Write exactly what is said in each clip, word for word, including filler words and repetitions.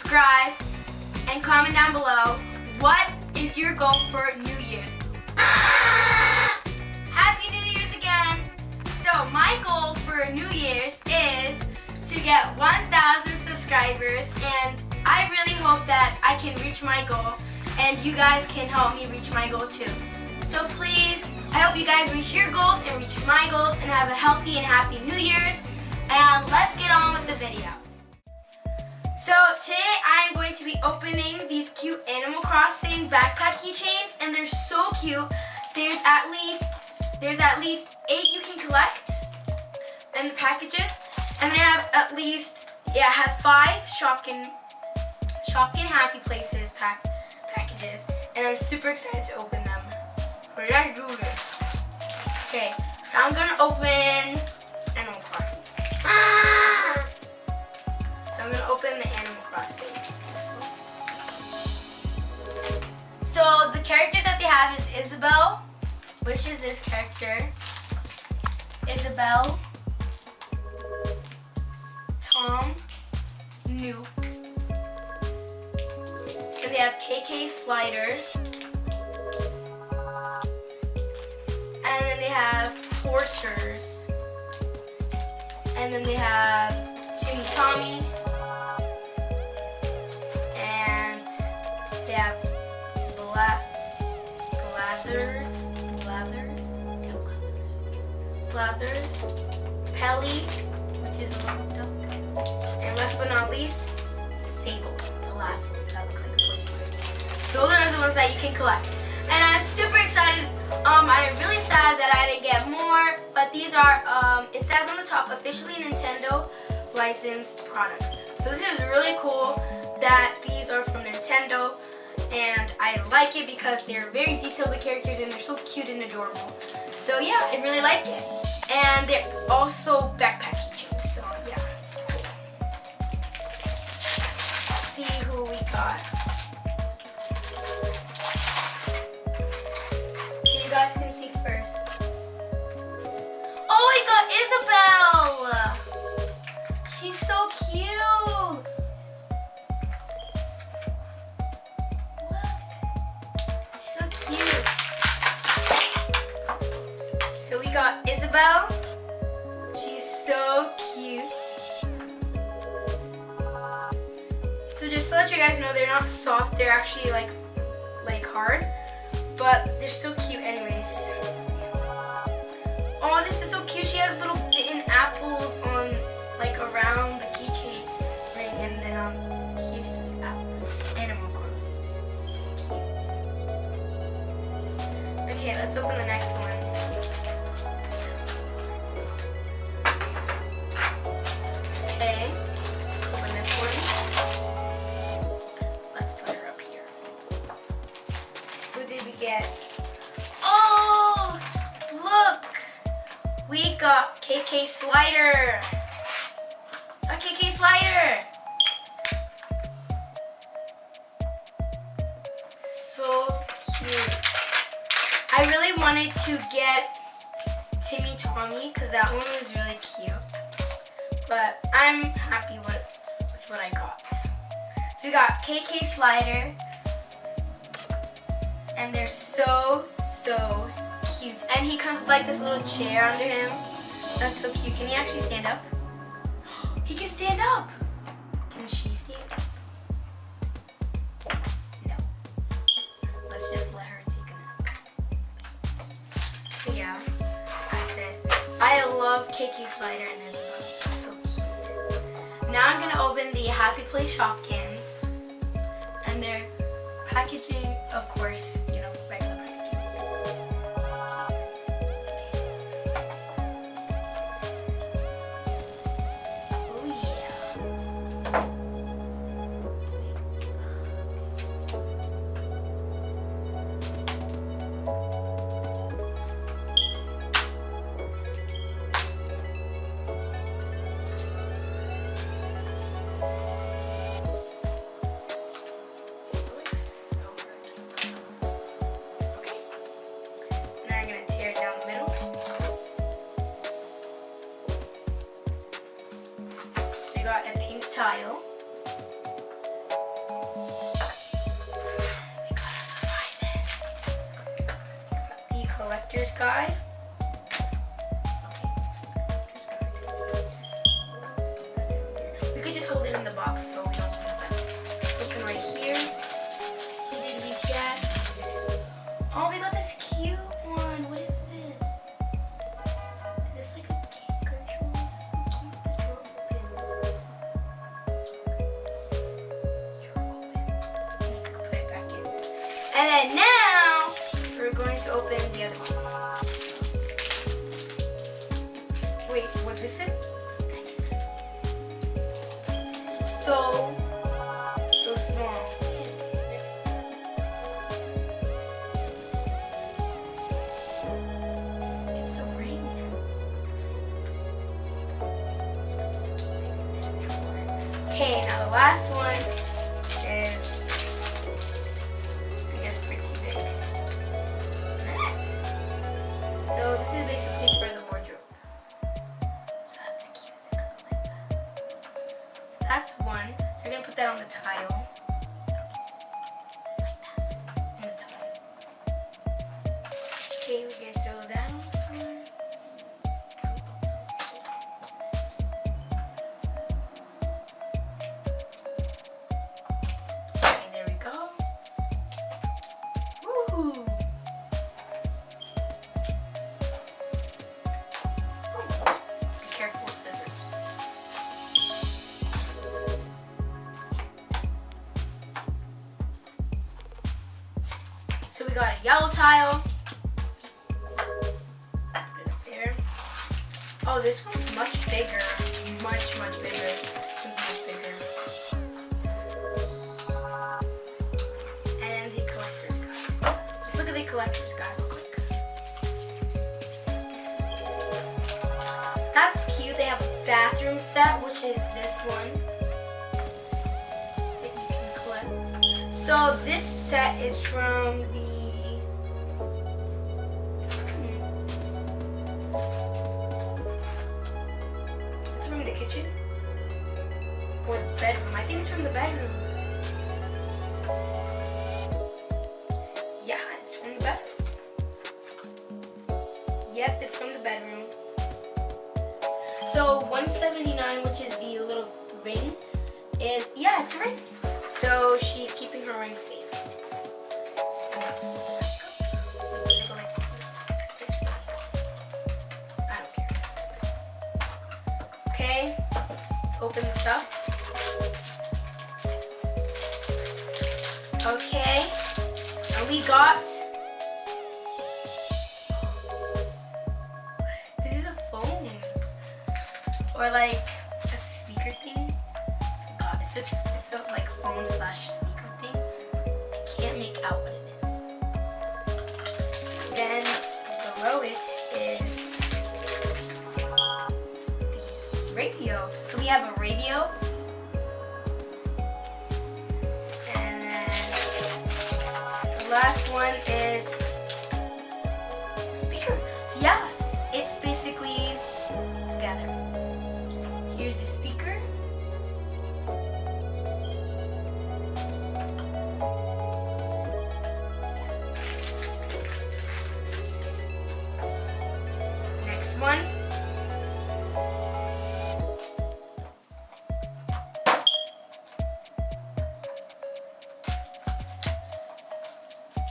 subscribe, and comment down below, what is your goal for New Year's? Happy New Year's again! So my goal for New Year's is to get one thousand subscribers, and I really hope that I can reach my goal, and you guys can help me reach my goal too. So please, I hope you guys reach your goals and reach my goals and have a healthy and happy New Year's. And let's get on with the video. So today I am going to be opening these cute Animal Crossing backpack keychains, and they're so cute. There's at least there's at least eight you can collect in the packages, and then I have at least yeah I have five Shopkin Shopkin Happy Places pack packages, and I'm super excited to open them. Okay, now I'm gonna open Animal Crossing. Ah! So I'm gonna open the Animal Crossing. This one. So the characters that they have is Isabelle, which is this character. Isabelle, Tom, Nuke, and they have K K Slider. And then they have Tortures. And then they have Timmy Tommy. And they have Bla Blathers. Blathers. Yeah, Blathers. Blathers. Pelly, which is a little duck. And last but not least, Sable. The last one that looks like a Pokemon. Those are the ones that you can collect. And I'm super excited. Um, I'm really sad that I didn't get more, but these are, um, it says on the top, officially Nintendo licensed products. So this is really cool that these are from Nintendo, and I like it because they're very detailed, the characters, and they're so cute and adorable. So yeah, I really like it. And they're also backpack keychains, so yeah, it's cool. Let's see who we got. You guys can see first. Oh, I got Isabelle! She's so cute! Look. She's so cute. So we got Isabelle. She's so cute. So just to let you guys know, they're not soft, they're actually like like hard. But they're still cute anyways. Oh, this is so cute. She has little bitten apples on, like, around the keychain ring, and then on here it says apple. Animal Crossing. So cute. Okay, let's open the next one. Okay, open this one. Let's put her up here. So did we get? Oh, look! We got K K Slider. A K K Slider. So cute. I really wanted to get Timmy Tommy because that one was really cute. But I'm happy with, with what I got. So we got K K Slider. And they're so, so cute. And he comes with like this little chair under him. That's so cute. Can he actually stand up? He can stand up! Can she stand up? No. Let's just let her take a nap. So yeah, that's it. I love K K Slider and this one. So cute. Now I'm gonna open the Happy Place Shopkins. And their packaging, of course. guy. We could just hold it in the box so we don't lose that. It's open right here. What did we get? Oh, we got this cute one. What is this? Is this like a cake control? This is so cute. The drawer opens. Drawer opens. You can put it back in. And then now we're going to open the other one. Wait, was this it? So, so small. It's so rainy. Let's keep it in the drawer. Okay, now the last one is, I think it's pretty big. That. So this is basically for the wardrobe. That's one. So we're gonna put that on the tile. Like that. On the tile. Okay, we're gonna throw that on somewhere. Okay, there we go. Woohoo! Be careful with scissors. So we got a yellow tile. Put it up there. Oh, this one's much bigger. Much, much bigger. This one's much bigger. And the collector's guide. Let's look at the collector's guide real quick. That's cute. They have a bathroom set, which is this one. So this set is from the hmm. It's from the kitchen or the bedroom. I think it's from the bedroom. Yeah, it's from the bedroom. Yep, it's from the bedroom. So one seventy-nine, which is the little ring, is yeah, it's a ring. So she's keeping her ring safe. So let's move it back up. We're gonna go like this way. I don't care. Okay, let's open this up. Okay, and we got. This is a phone, or like a speaker thing. God, it's just. Of, like phone slash speaker thing. I can't make out what it is. Then below it is the radio. So we have a radio. And then the last one is speaker. So yeah, it's basically together. Here's the speaker. One.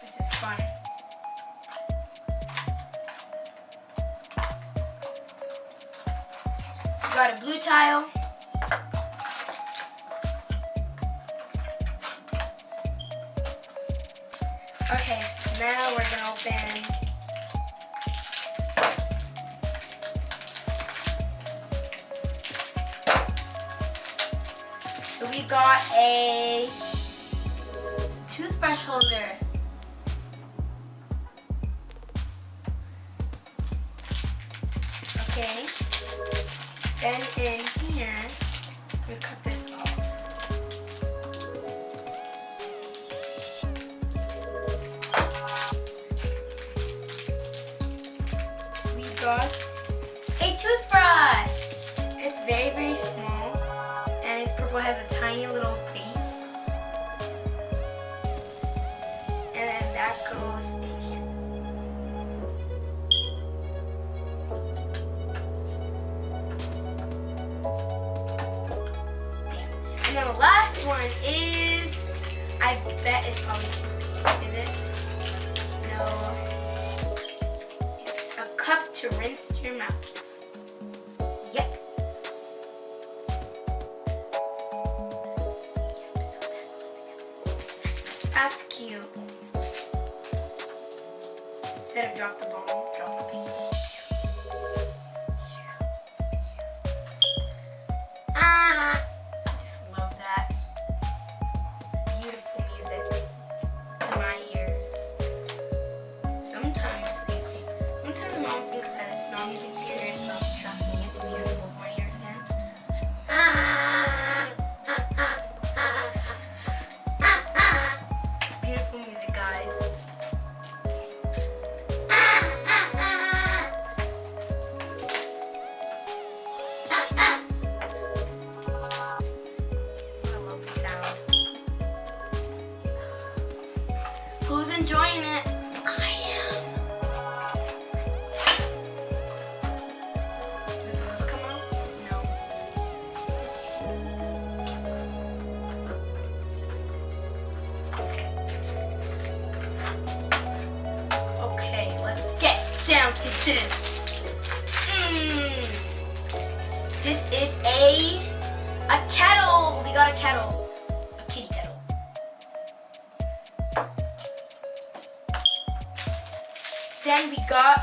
This is fun. We got a blue tile. Okay, so now we're gonna open. We got a toothbrush holder. Okay. Then in here, we cut this off. We got a toothbrush. It's very, very small. It has a tiny little face, and then that goes in here. I bet it's probably, is it? No. It's a cup to rinse your mouth. Yep. That's cute. Instead of drop the ball, drop the paper. Who's enjoying it? I am. Did those come out? No. Okay, let's get down to this. Mm. This is a a kettle. We got a kettle. Then we got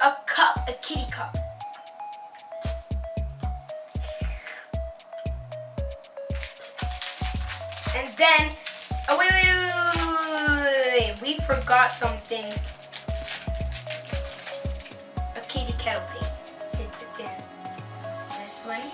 a cup, a kitty cup. And then, oh wait, wait, wait, wait, wait, we forgot something. A kitty kettle paint. This one.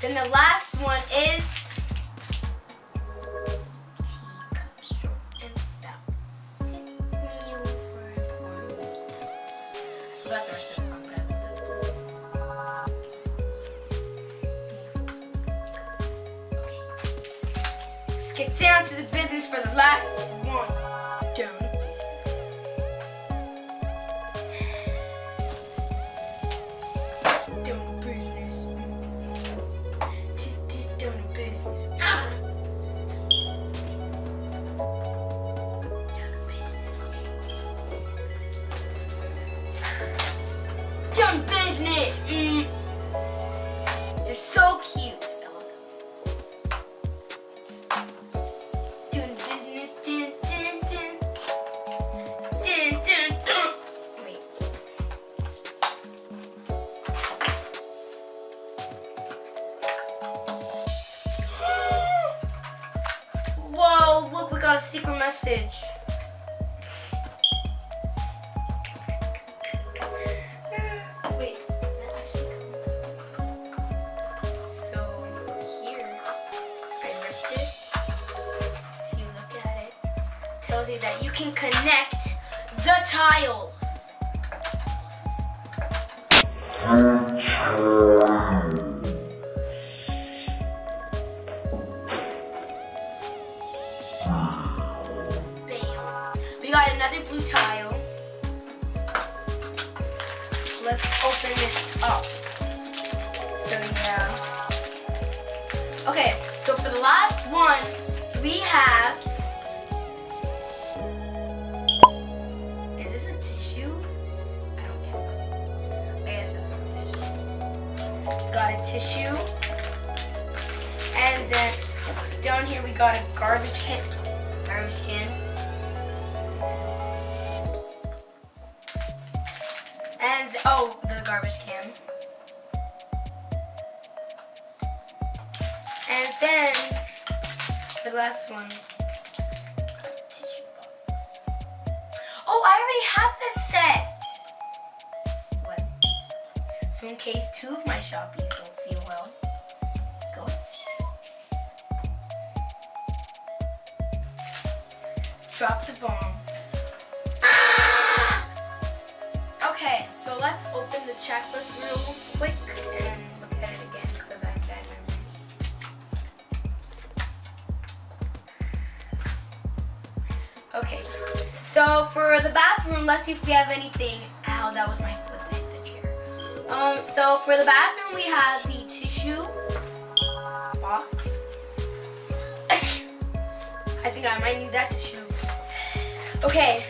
Then the last one is teacup, straw, and spout. Tip me over and pour me out. I got the rest of the song, but I love it. Let's get down to the business for the last one. Down to business. Down to business. Business. Mm. They're so cute. I love them. Doing business. Dun, dun, dun. Dun, dun, dun. Wait. Whoa! Look, we got a secret message. Tells you that you can connect the tiles. Bam. We got another blue tile. Let's open this up. So yeah. Okay, so for the last one, we have tissue, and then down here we got a garbage can, garbage can, and oh, the garbage can, and then the last one, tissue box. Oh, I already have this set. So in case two of my Shoppies don't feel well, go. Drop the bomb. Okay, so let's open the checklist real quick and look at it again because I'm bad memory. Okay, So for the bathroom, let's see if we have anything. Ow, that was my foot that hit the chair. Um, so for the bathroom, we have the tissue box. I think I might need that tissue. Okay,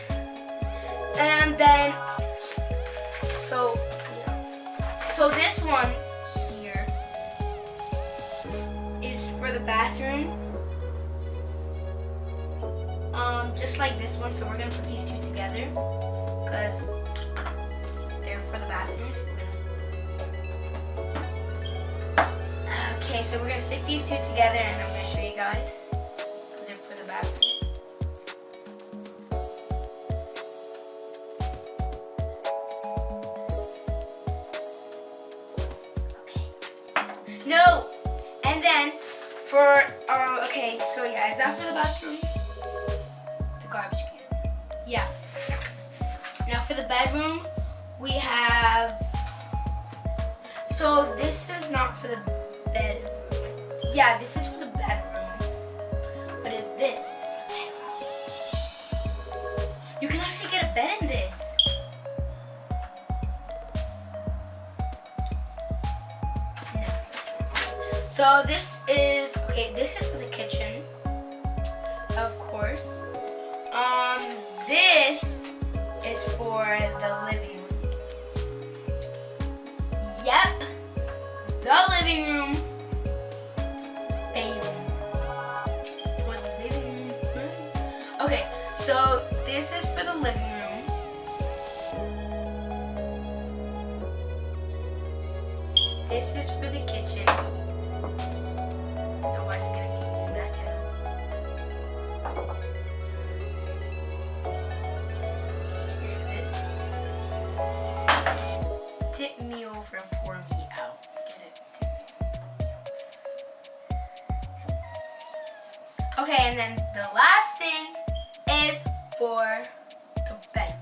and then, so, yeah. So this one here is for the bathroom. Um, just like this one, so we're gonna put these two together because they're for the bathrooms. Okay, so we're gonna stick these two together and I'm gonna show you guys. No, and then for um okay, so yeah, is that for the bathroom? The garbage can. Yeah. Now for the bedroom, we have. So this is not for the bedroom. Yeah, this is for the bedroom. What is this? You can actually get a bed in this. So this is, okay, this is for the kitchen, of course. Um, this is for the living room. Yep, the living room. Bam. For the living room. Okay, so this is for the living room. This is for the kitchen. Tip me over and pour me out. Get it. Okay, and then the last thing is for the bed.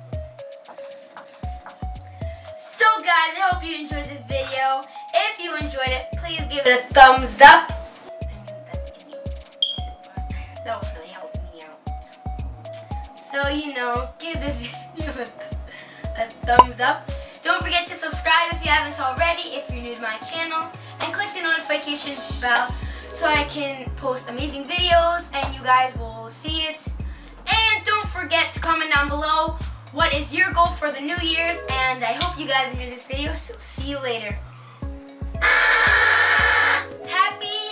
So guys, I hope you enjoyed this video. If you enjoyed it, please give it a thumbs up. I mean, that's gonna be too, but that would really help me out. So, you know, give this video a, th a thumbs up. Don't forget to subscribe if you haven't already, if you're new to my channel, and click the notification bell so I can post amazing videos and you guys will see it. And don't forget to comment down below what is your goal for the New Year's, and I hope you guys enjoyed this video, so see you later. Happy